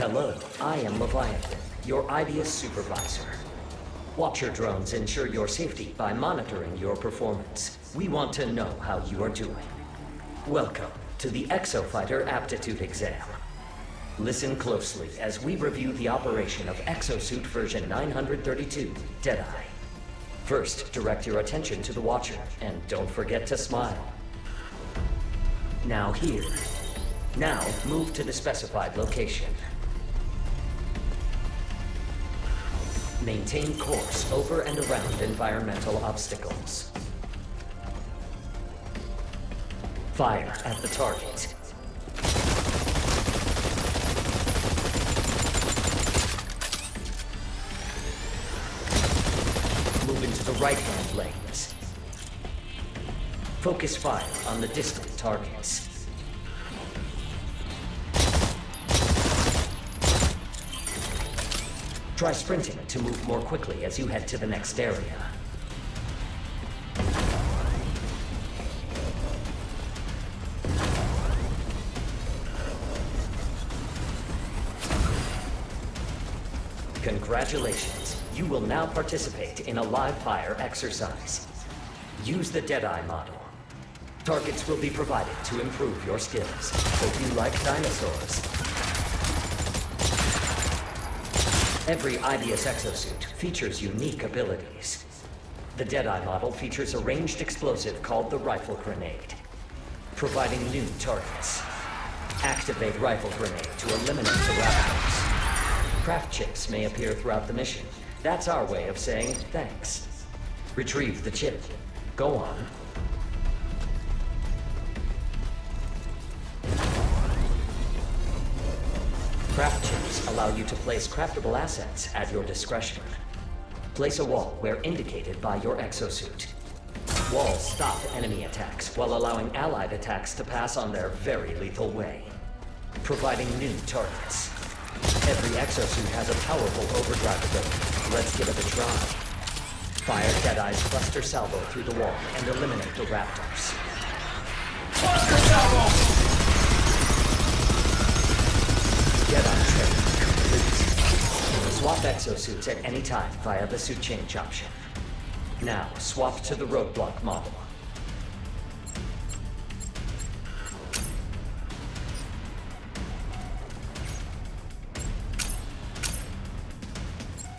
Hello, I am Leviathan, your IBS supervisor. Watcher drones ensure your safety by monitoring your performance. We want to know how you are doing. Welcome to the Exo Fighter aptitude exam. Listen closely as we review the operation of Exosuit version 932, Deadeye. First, direct your attention to the Watcher, and don't forget to smile. Now here. Now, move to the specified location. Maintain course over and around environmental obstacles. Fire at the target. Move into the right-hand lanes. Focus fire on the distant targets. Try sprinting to move more quickly as you head to the next area. Congratulations! You will now participate in a live fire exercise. Use the Deadeye model. Targets will be provided to improve your skills. Hope you like dinosaurs. Every IBS exosuit features unique abilities. The Deadeye model features a ranged explosive called the Rifle Grenade, providing new targets. Activate Rifle Grenade to eliminate the Raptors. Craft chips may appear throughout the mission. That's our way of saying thanks. Retrieve the chip. Go on. Craft chips allow you to place craftable assets at your discretion. Place a wall where indicated by your exosuit. Walls stop enemy attacks while allowing allied attacks to pass on their very lethal way, providing new targets. Every exosuit has a powerful overdrive ability. Let's give it a try. Fire Deadeye's cluster salvo through the wall and eliminate the Raptors. Cluster salvo! Deadeye training complete. Swap exosuits at any time via the suit change option. Now, swap to the Roadblock model.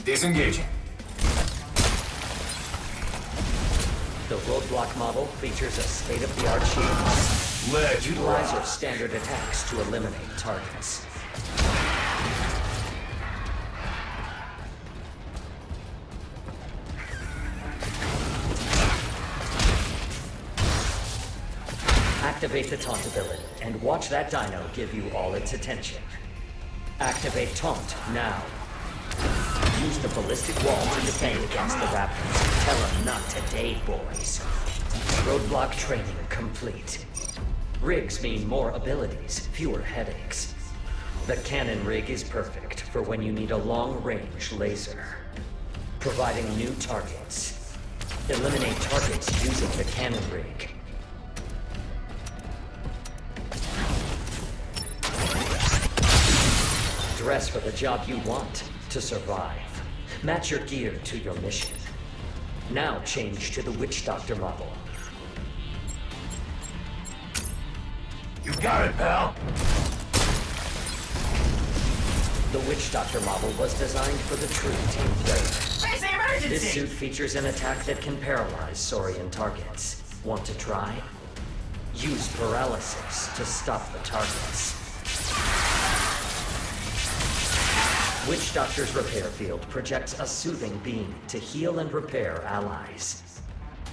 Disengaging. The Roadblock model features a state-of-the-art shield. Let utilize your standard attacks to eliminate targets. Activate the Taunt ability, and watch that dino give you all its attention. Activate Taunt now. Use the Ballistic Wall to defend against the Raptors. Tell them not today, boys. Roadblock training complete. Rigs mean more abilities, fewer headaches. The Cannon Rig is perfect for when you need a long-range laser, providing new targets. Eliminate targets using the Cannon Rig. Dress for the job you want to survive. Match your gear to your mission. Now change to the Witch Doctor model. You got it, pal! The Witch Doctor model was designed for the true team player. This suit features an attack that can paralyze Saurian targets. Want to try? Use paralysis to stop the targets. Witch Doctor's Repair Field projects a soothing beam to heal and repair allies.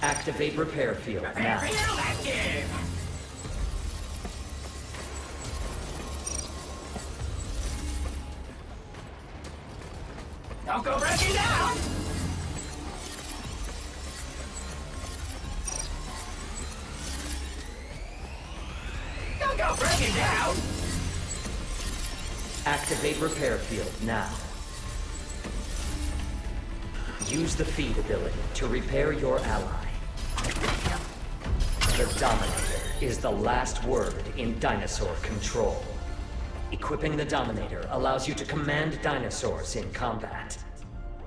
Activate Repair Field now. Don't go breaking down! Don't go breaking down! Activate Repair Field now. Use the feed ability to repair your ally. The Dominator is the last word in dinosaur control. Equipping the Dominator allows you to command dinosaurs in combat.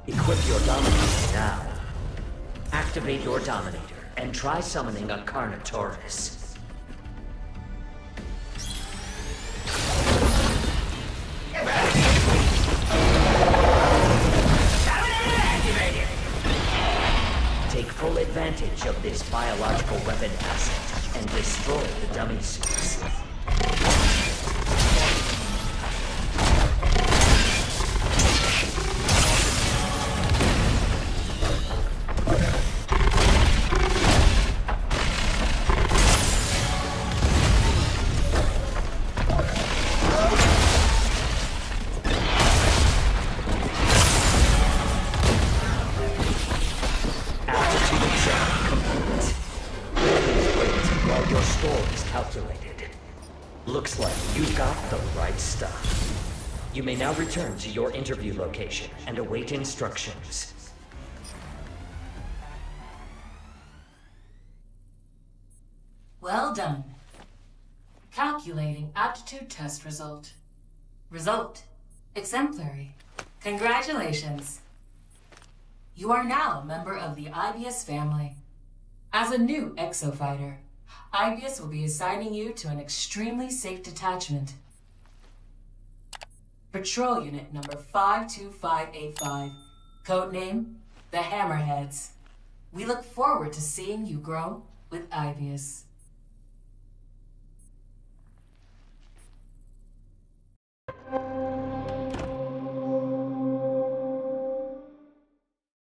Equip your Dominator now. Activate your Dominator and try summoning a Carnotaurus. Take full advantage of this biological weapon asset and destroy the dummy suits. You may now return to your interview location and await instructions. Well done. Calculating aptitude test result. Result: exemplary. Congratulations. You are now a member of the IBS family. As a new Exo Fighter, IBS will be assigning you to an extremely safe detachment. Patrol Unit Number 52585, codename, The Hammerheads. We look forward to seeing you grow with IBS.